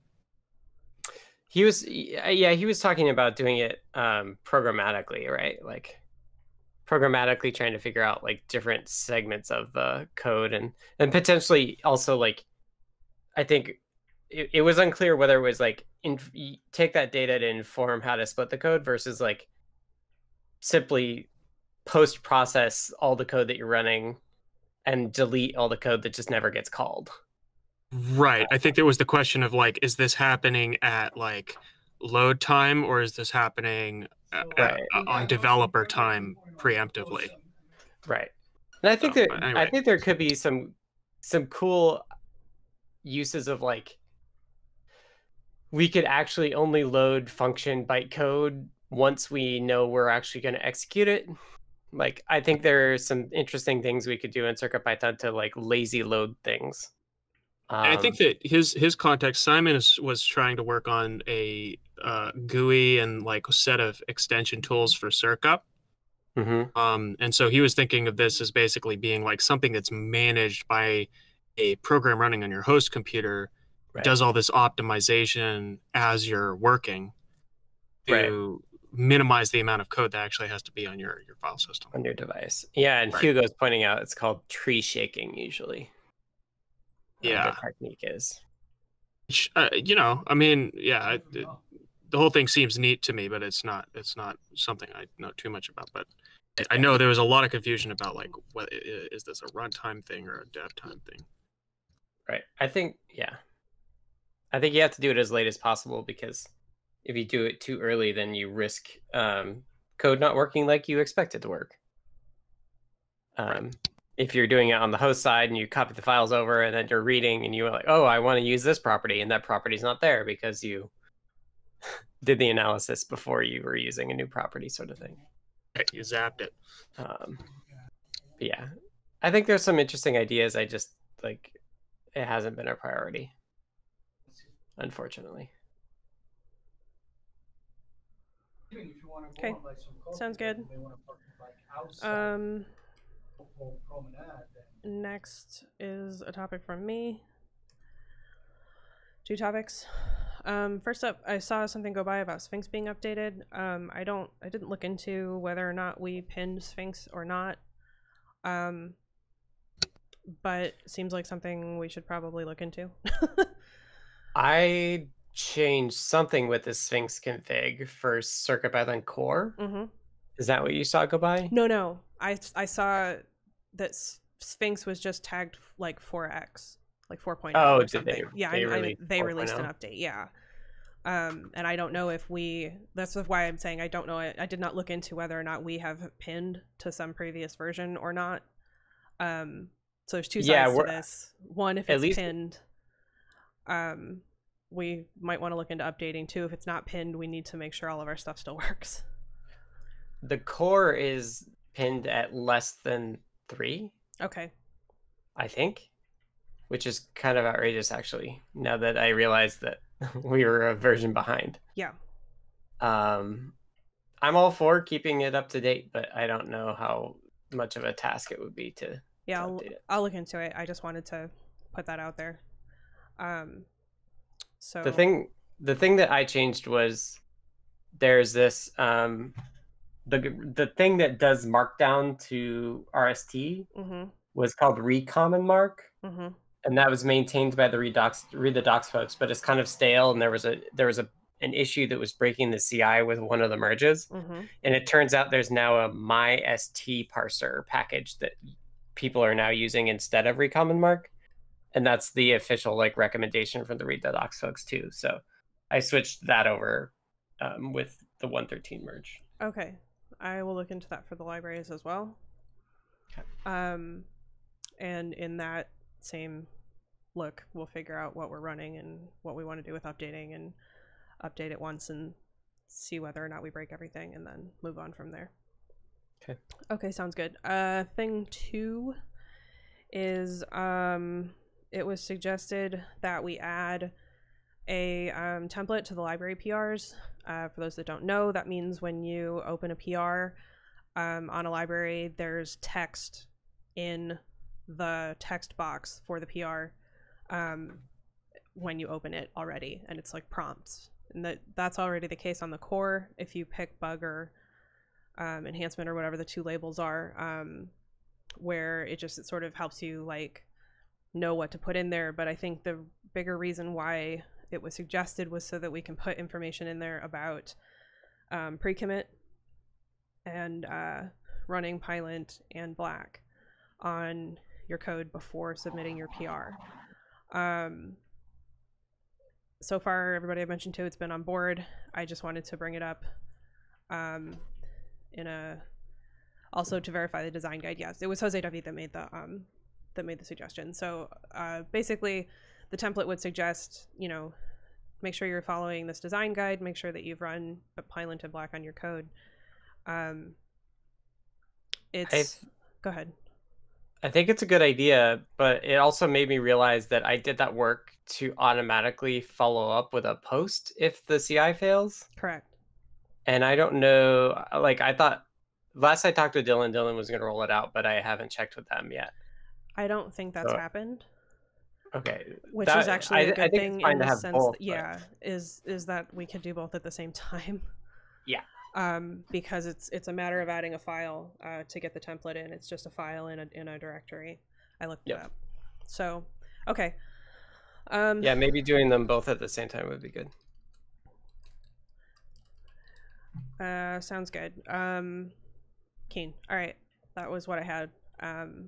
He was yeah, he was talking about doing it um, programmatically, right? Like programmatically trying to figure out like different segments of the code and and potentially also like I think it, it was unclear whether it was like in, take that data to inform how to split the code versus like simply post process all the code that you're running and delete all the code that just never gets called. Right. I think there was the question of like, is this happening at like load time or is this happening right. Uh, on developer time preemptively, right? And I think so, there, anyway. I think there could be some some cool uses of like we could actually only load function bytecode once we know we're actually going to execute it. Like I think there are some interesting things we could do in CircuitPython to like lazy load things. Um, I think that his his context, Simon is, was trying to work on a uh, G U I and like a set of extension tools for CircuitPython. Mm-hmm. Um, and so he was thinking of this as basically being like something that's managed by a program running on your host computer, right. Does all this optimization as you're working to right. minimize the amount of code that actually has to be on your, your file system. On your device. Yeah, and right. Hugo's pointing out it's called tree shaking usually. Yeah, the technique is. Uh, you know, I mean, yeah, it, it, the whole thing seems neat to me, but it's not. It's not something I know too much about. But I know there was a lot of confusion about like, what is this a runtime thing or a dev time thing? Right. I think, yeah, I think you have to do it as late as possible, because if you do it too early, then you risk um, code not working like you expect it to work. Um, if you're doing it on the host side and you copy the files over and then you're reading and you're like, oh, I want to use this property, and that property's not there because you did the analysis before you were using a new property, sort of thing. You zapped it. Um, yeah, I think there's some interesting ideas. I just like it hasn't been a priority, unfortunately. Okay, sounds good. Um, next is a topic from me. Two topics. Um, first up, I saw something go by about Sphinx being updated. Um, I don't, I didn't look into whether or not we pinned Sphinx or not. Um, but seems like something we should probably look into. I changed something with the Sphinx config for CircuitPython core. Mm-hmm. Is that what you saw go by? No, no. I, I saw that Sphinx was just tagged like four X. Like four point oh. Oh, did something. They? Yeah, they, I, released, I, they released an update. Yeah, um, and I don't know if we. That's why I'm saying I don't know. I, I did not look into whether or not we have pinned to some previous version or not. Um, so there's two sides yeah, to this. One, if it's least... pinned, um, we might want to look into updating. Two, if it's not pinned, we need to make sure all of our stuff still works. The core is pinned at less than three. Okay. I think. Which is kind of outrageous, actually, now that I realized that we were a version behind. Yeah. Um, I'm all for keeping it up to date, but I don't know how much of a task it would be to, yeah, to update it. I'll look into it. I just wanted to put that out there. Um, so the thing, the thing that I changed was there's this um, the the thing that does markdown to R S T mm-hmm. was called recommon mark. Mm-hmm. And that was maintained by the read, docs, read the docs folks, but it's kind of stale. And there was a there was a an issue that was breaking the C I with one of the merges, mm-hmm. and it turns out there's now a myst parser package that people are now using instead of recommon mark, and that's the official like recommendation from the read the docs folks too. So I switched that over um, with the one thirteen merge. Okay, I will look into that for the libraries as well. Okay. Um, and in that same. Look, we'll figure out what we're running and what we want to do with updating, and update it once and see whether or not we break everything, and then move on from there. Okay. Okay, sounds good. Uh, thing two is um, it was suggested that we add a um, template to the library P Rs. Uh, for those that don't know, that means when you open a P R um, on a library, there's text in the text box for the P R. Um, when you open it already, and it's like prompts, and that that's already the case on the core. If you pick bug or um, enhancement or whatever the two labels are, um, where it just it sort of helps you like know what to put in there. But I think the bigger reason why it was suggested was so that we can put information in there about um, pre-commit and uh, running pylint and black on your code before submitting your P R. Um, so far, everybody I mentioned to, it's been on board. I just wanted to bring it up, um, in a, also to verify the design guide. Yes, it was Jose David that made the, um, that made the suggestion. So, uh, basically the template would suggest, you know, make sure you're following this design guide, make sure that you've run Pylint and black on your code. Um, it's, I've, go ahead. I think it's a good idea, but it also made me realize that I did that work to automatically follow up with a post if the C I fails. Correct. And I don't know, like I thought, last I talked to Dylan, Dylan was going to roll it out, but I haven't checked with them yet. I don't think that's so, happened. Okay. Which that, is actually I, a good I think thing in the sense, both, that, yeah, but... is, is that we could do both at the same time. Yeah. Um, because it's it's a matter of adding a file uh, to get the template in. It's just a file in a in a directory. I looked yep. it up. So, okay. Um, yeah, maybe doing them both at the same time would be good. Uh, sounds good. Um, Keen. All right, that was what I had. Um,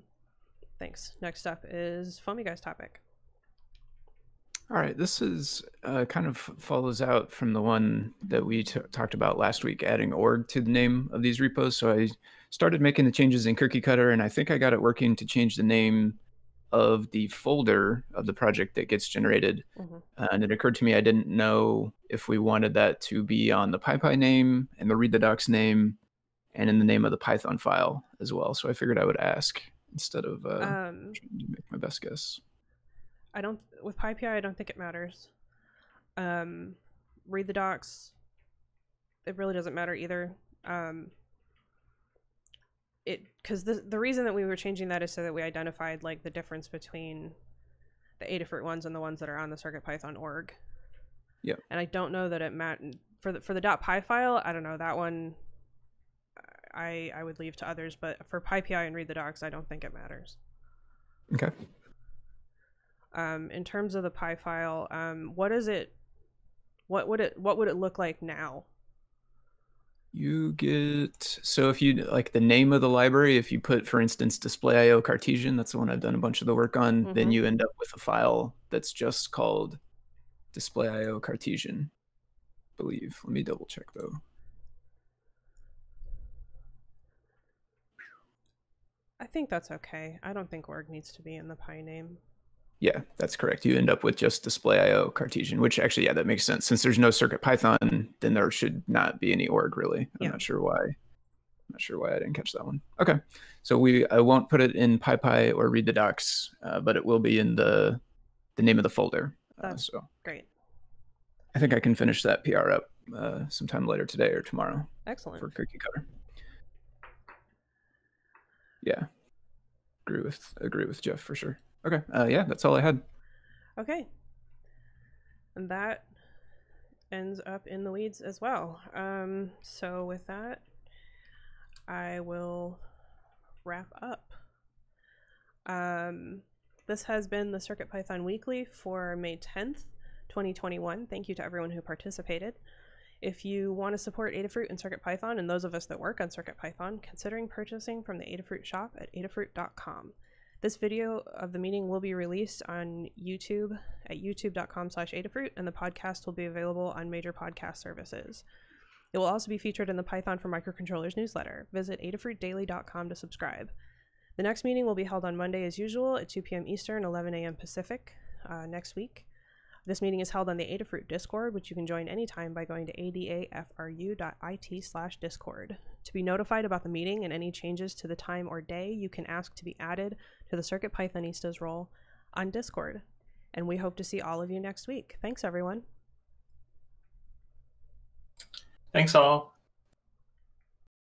thanks. Next up is FoamyGuy's topic. All right, this is uh, kind of follows out from the one that we t talked about last week, adding org to the name of these repos. So I started making the changes in Cookie Cutter, and I think I got it working to change the name of the folder of the project that gets generated. Mm-hmm. uh, and it occurred to me I didn't know if we wanted that to be on the PyPy name and the read the docs name and in the name of the Python file as well. So I figured I would ask instead of uh, um... trying to make my best guess. I don't, with PyPI, I don't think it matters. Um, read the docs. It really doesn't matter either. Um, it, because the, the reason that we were changing that is so that we identified like the difference between the Adafruit ones and the ones that are on the CircuitPython org. Yeah. And I don't know that it mattered for the, for the .py file. I don't know that one. I, I would leave to others, but for PyPI and read the docs, I don't think it matters. Okay. Um, in terms of the Py file, um, what is it? What would it? What would it look like now? You get so if you like the name of the library, if you put, for instance, display I O Cartesian, that's the one I've done a bunch of the work on. Mm-hmm. Then you end up with a file that's just called display I O Cartesian, I believe. Let me double check though. I think that's okay. I don't think org needs to be in the Py name. Yeah, that's correct. You end up with just display I O Cartesian, which actually, yeah, that makes sense. Since there's no CircuitPython, then there should not be any org really. Yeah. I'm not sure why. I'm not sure why I didn't catch that one. Okay, so we I won't put it in PyPy or read the docs, uh, but it will be in the the name of the folder. That's uh, so great. I think I can finish that P R up uh, sometime later today or tomorrow. Excellent. For Cookie Cutter. Yeah, agree with agree with Jeff for sure. Okay, uh, yeah, that's all I had. Okay. And that ends up in the weeds as well. Um, so with that, I will wrap up. Um, this has been the CircuitPython Weekly for May tenth, twenty twenty-one. Thank you to everyone who participated. If you want to support Adafruit and CircuitPython, and those of us that work on CircuitPython, considering purchasing from the Adafruit shop at adafruit dot com. This video of the meeting will be released on YouTube at youtube dot com slash Adafruit, and the podcast will be available on major podcast services. It will also be featured in the Python for Microcontrollers newsletter. Visit adafruit daily dot com to subscribe. The next meeting will be held on Monday as usual at two P M Eastern, eleven A M Pacific uh, next week. This meeting is held on the Adafruit Discord, which you can join anytime by going to adafru dot I T slash discord. To be notified about the meeting and any changes to the time or day, you can ask to be added to the CircuitPythonistas role on Discord. And we hope to see all of you next week. Thanks, everyone. Thanks, all.